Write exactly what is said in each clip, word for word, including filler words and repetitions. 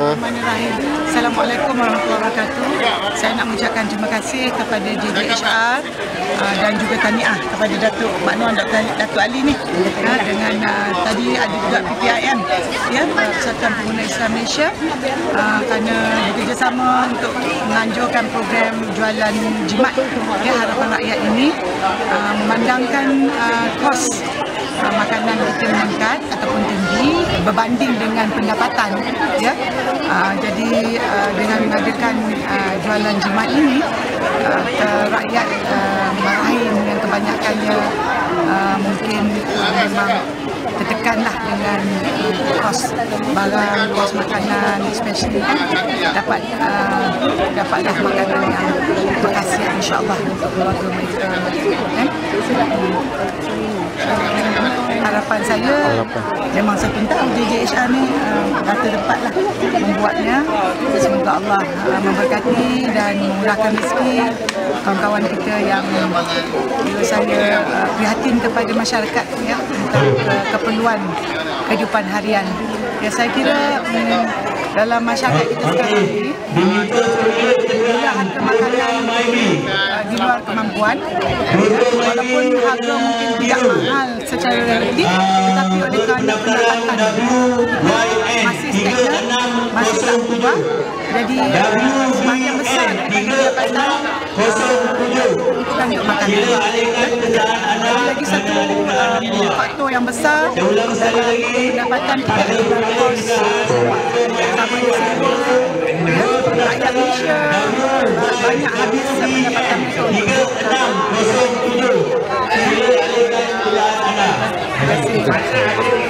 Assalamualaikum warahmatullahi wabarakatuh. Saya nak mengucapkan terima kasih kepada J J H R uh, dan juga tahniah kepada Dato' Mohd Noor Dato' Ali ni uh, dengan uh, tadi ada juga P P I M ya, Persatuan Pengguna Islam Malaysia uh, kerana bekerjasama untuk menganjurkan program jualan jimat ya, harapan rakyat ini uh, memandangkan uh, kos uh, makanan kita meningkat ataupun tinggi berbanding dengan pendapatan ya. Uh, jadi uh, dengan mengadakan uh, jualan jimat ini uh, uh, rakyat uh, lain yang kebanyakannya uh, mungkin uh, memang tertekanlah dengan uh, kos barang, kos makanan, especially kan dapat uh, dapatlah makanan yang berkhasiat insyaAllah untuk keluarga mereka kan? Harapan saya harapan. Memang saya pun tahu J J H R ni uh, rata dapatlah membuatnya. Semoga Allah uh, memberkati dan murahkan rezeki kawan-kawan kita yang uh, saya uh, prihatin kepada masyarakat ya, tentang uh, keperluan kehidupan harian. Ya, saya kira um, dalam masyarakat kita sekarang ini bila harga makanan uh, di luar kemampuan walaupun harga mungkin tidak mahal secara relatif tetapi oleh kerana pendapatan masih stagnan, masih tak berubah jadi uh, semakin besar pendapatan bukan untuk makanan. Lagi satu uh, faktor yang besar pendapatan pada kos sama dengan rakyat Malaysia banyak habis pendapatan itu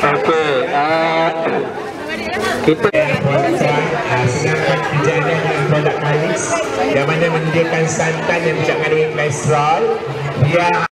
apa ah kita penjana dengan produk manis yang mana menyediakan santan yang bercakap dengan kolesterol dia